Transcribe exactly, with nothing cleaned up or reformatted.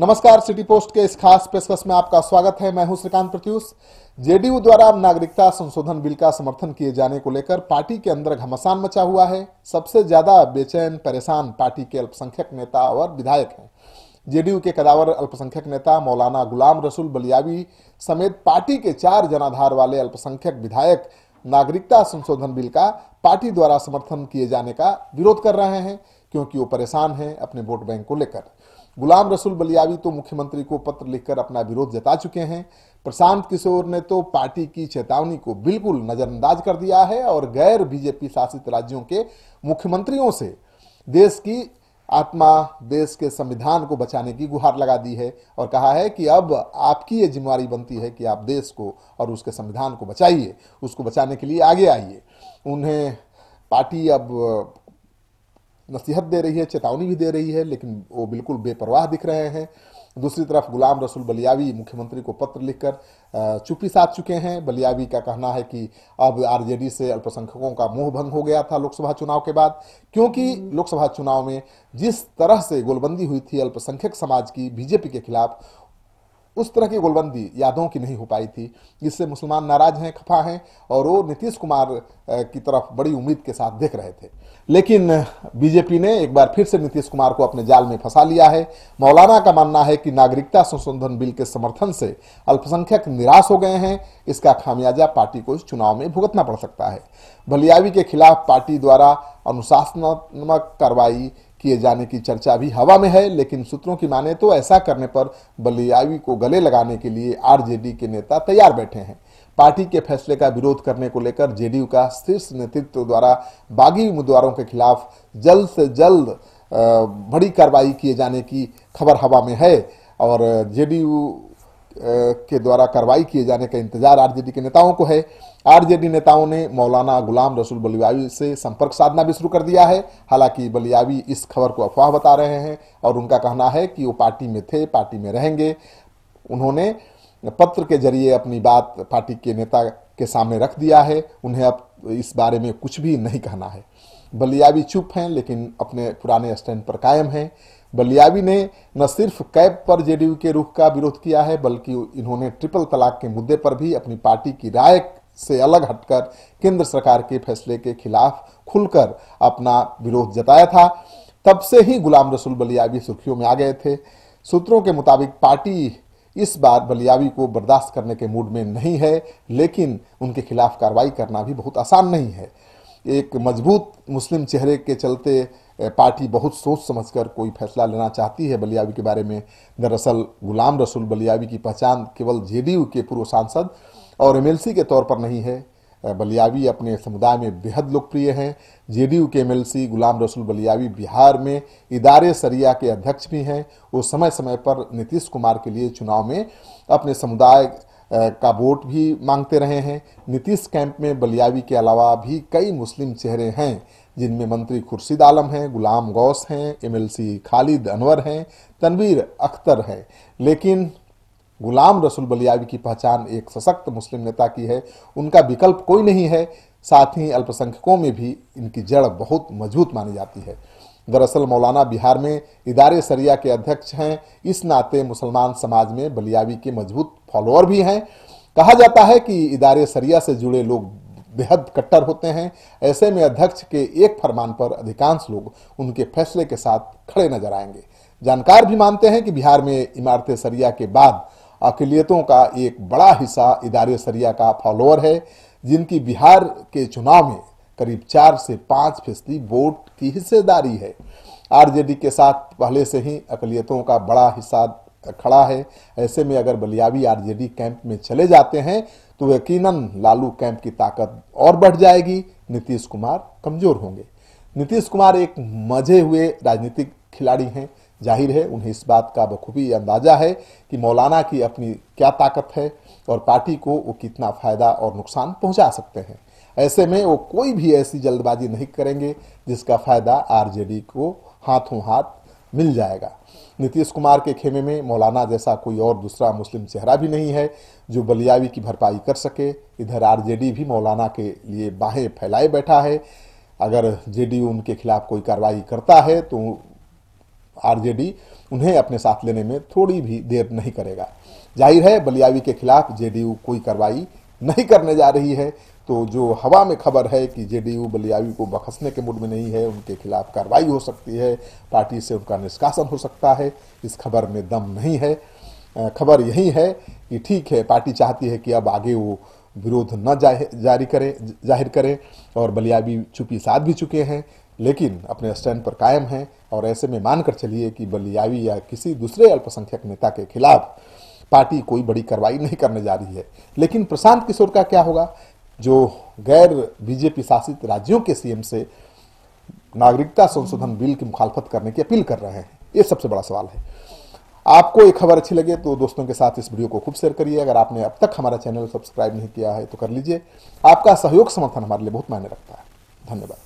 नमस्कार, city post के इस खास पेशकश में आपका स्वागत है। मैं हूं श्रीकांत प्रत्यूष। जेडीयू द्वारा नागरिकता संशोधन बिल का समर्थन किए जाने को लेकर पार्टी के अंदर घमासान मचा हुआ है। सबसे ज्यादा बेचैन परेशान पार्टी के अल्पसंख्यक नेता और विधायक हैं। जेडीयू के कदावर अल्पसंख्यक नेता मौलाना गुलाम रसूल बलियावी समेत पार्टी के चार जनाधार वाले अल्पसंख्यक विधायक नागरिकता संशोधन बिल का पार्टी द्वारा समर्थन किए जाने का विरोध कर रहे हैं, क्योंकि वो परेशान हैं अपने वोट बैंक को लेकर। गुलाम रसूल बलियावी तो मुख्यमंत्री को पत्र लिखकर अपना विरोध जता चुके हैं। प्रशांत किशोर ने तो पार्टी की चेतावनी को बिल्कुल नजरअंदाज कर दिया है और गैर बीजेपी शासित राज्यों के मुख्यमंत्रियों से देश की आत्मा, देश के संविधान को बचाने की गुहार लगा दी है और कहा है कि अब आपकी ये जिम्मेवारी बनती है कि आप देश को और उसके संविधान को बचाइए, उसको बचाने के लिए आगे आइए। उन्हें पार्टी अब नसीहत दे रही है, चेतावनी भी दे रही है, लेकिन वो बिल्कुल बेपरवाह दिख रहे हैं। दूसरी तरफ गुलाम रसूल बलियावी मुख्यमंत्री को पत्र लिखकर चुप्पी साध चुके हैं। बलियावी का कहना है कि अब आरजेडी से अल्पसंख्यकों का मोह भंग हो गया था लोकसभा चुनाव के बाद, क्योंकि लोकसभा चुनाव में जिस तरह से गोलबंदी हुई थी अल्पसंख्यक समाज की बीजेपी के खिलाफ, उस तरह की गोलबंदी यादों की नहीं हो पाई थी। इससे मुसलमान नाराज हैं, खफा हैं और वो नीतीश कुमार की तरफ बड़ी उम्मीद के साथ देख रहे थे। लेकिन बीजेपी ने एक बार फिर से नीतीश कुमार को अपने जाल में फंसा लिया है। मौलाना का मानना है कि नागरिकता संशोधन बिल के समर्थन से अल्पसंख्यक निराश हो गए हैं, इसका खामियाजा पार्टी को इस चुनाव में भुगतना पड़ सकता है। बलियावी के खिलाफ पार्टी द्वारा अनुशासनात्मक कार्रवाई किए जाने की चर्चा भी हवा में है, लेकिन सूत्रों की माने तो ऐसा करने पर बलियावी को गले लगाने के लिए आरजेडी के नेता तैयार बैठे हैं। पार्टी के फैसले का विरोध करने को लेकर जेडीयू का शीर्ष नेतृत्व द्वारा बागी उम्मीदवारों के खिलाफ जल्द से जल्द बड़ी कार्रवाई किए जाने की खबर हवा में है और जेडीयू के द्वारा कार्रवाई किए जाने का इंतजार आरजेडी के नेताओं को है। आरजेडी नेताओं ने मौलाना गुलाम रसूल बलियावी से संपर्क साधना भी शुरू कर दिया है। हालांकि बलियावी इस खबर को अफवाह बता रहे हैं और उनका कहना है कि वो पार्टी में थे, पार्टी में रहेंगे। उन्होंने पत्र के जरिए अपनी बात पार्टी के नेता के सामने रख दिया है, उन्हें अब इस बारे में कुछ भी नहीं कहना है। बलियावी चुप हैं, लेकिन अपने पुराने स्टैंड पर कायम हैं। बलियावी ने न सिर्फ कैब पर जेडीयू के रुख का विरोध किया है, बल्कि इन्होंने ट्रिपल तलाक के मुद्दे पर भी अपनी पार्टी की राय से अलग हटकर केंद्र सरकार के फैसले के खिलाफ खुलकर अपना विरोध जताया था। तब से ही गुलाम रसूल बलियावी सुर्खियों में आ गए थे। सूत्रों के मुताबिक पार्टी इस बार बलियावी को बर्दाश्त करने के मूड में नहीं है, लेकिन उनके खिलाफ कार्रवाई करना भी बहुत आसान नहीं है। एक मजबूत मुस्लिम चेहरे के चलते पार्टी बहुत सोच समझकर कोई फैसला लेना चाहती है बलियावी के बारे में। दरअसल गुलाम रसूल बलियावी की पहचान केवल जेडीयू के पूर्व सांसद और एमएलसी के तौर पर नहीं है। बलियावी अपने समुदाय में बेहद लोकप्रिय हैं। जेडीयू के एमएलसी गुलाम रसूल बलियावी बिहार में इदारे सरिया के अध्यक्ष भी हैं। वो समय समय पर नीतीश कुमार के लिए चुनाव में अपने समुदाय का वोट भी मांगते रहे हैं। नीतीश कैंप में बलियावी के अलावा भी कई मुस्लिम चेहरे हैं, जिनमें मंत्री खुर्शीद आलम हैं, गुलाम गौस हैं, एमएलसी खालिद अनवर हैं, तनवीर अख्तर हैं। लेकिन गुलाम रसूल बलियावी की पहचान एक सशक्त मुस्लिम नेता की है, उनका विकल्प कोई नहीं है। साथ ही अल्पसंख्यकों में भी इनकी जड़ बहुत मजबूत मानी जाती है। दरअसल मौलाना बिहार में इदारे सरिया के अध्यक्ष हैं, इस नाते मुसलमान समाज में बलियावी के मजबूत फॉलोअर भी हैं। कहा जाता है कि इदारे सरिया से जुड़े लोग बेहद कट्टर होते हैं। ऐसे में अध्यक्ष के एक फरमान पर अधिकांश लोग उनके फैसले के साथ खड़े नजर आएंगे। जानकार भी मानते हैं कि बिहार में इमारत सरिया के बाद अक़लियतों का एक बड़ा हिस्सा इदारे सरिया का फॉलोअर है, जिनकी बिहार के चुनाव में करीब चार से पाँच फीसदी वोट की हिस्सेदारी है। आरजेडी के साथ पहले से ही अक़लियतों का बड़ा हिस्सा खड़ा है। ऐसे में अगर बलियावी आरजेडी कैंप में चले जाते हैं तो यकीनन लालू कैंप की ताकत और बढ़ जाएगी, नीतीश कुमार कमज़ोर होंगे। नीतीश कुमार एक मजे हुए राजनीतिक खिलाड़ी हैं। जाहिर है उन्हें इस बात का बखूबी अंदाजा है कि मौलाना की अपनी क्या ताकत है और पार्टी को वो कितना फ़ायदा और नुकसान पहुंचा सकते हैं। ऐसे में वो कोई भी ऐसी जल्दबाजी नहीं करेंगे जिसका फ़ायदा आरजेडी को हाथों हाथ मिल जाएगा। नीतीश कुमार के खेमे में मौलाना जैसा कोई और दूसरा मुस्लिम चेहरा भी नहीं है जो बलियावी की भरपाई कर सके। इधर आरजेडी भी मौलाना के लिए बाहें फैलाए बैठा है। अगर जेडीयू उनके खिलाफ कोई कार्रवाई करता है तो आरजेडी उन्हें अपने साथ लेने में थोड़ी भी देर नहीं करेगा। जाहिर है बलियावी के खिलाफ जेडीयू कोई कार्रवाई नहीं करने जा रही है, तो जो हवा में खबर है कि जेडीयू बलियावी को बख्शने के मूड में नहीं है, उनके खिलाफ कार्रवाई हो सकती है, पार्टी से उनका निष्कासन हो सकता है, इस खबर में दम नहीं है। खबर यही है कि ठीक है, पार्टी चाहती है कि अब आगे वो विरोध न जारी करे जाहिर करें और बलियावी चुप्पी साध भी चुके हैं, लेकिन अपने स्टैंड पर कायम हैं। और ऐसे में मानकर चलिए कि बलियावी या किसी दूसरे अल्पसंख्यक नेता के खिलाफ पार्टी कोई बड़ी कार्रवाई नहीं करने जा रही है। लेकिन प्रशांत किशोर का क्या होगा, जो गैर बीजेपी शासित राज्यों के सीएम से नागरिकता संशोधन बिल की मुखालफत करने की अपील कर रहे हैं? ये सबसे बड़ा सवाल है। आपको एक खबर अच्छी लगे तो दोस्तों के साथ इस वीडियो को खूब शेयर करिए। अगर आपने अब तक हमारा चैनल सब्सक्राइब नहीं किया है तो कर लीजिए। आपका सहयोग समर्थन हमारे लिए बहुत मायने रखता है। धन्यवाद।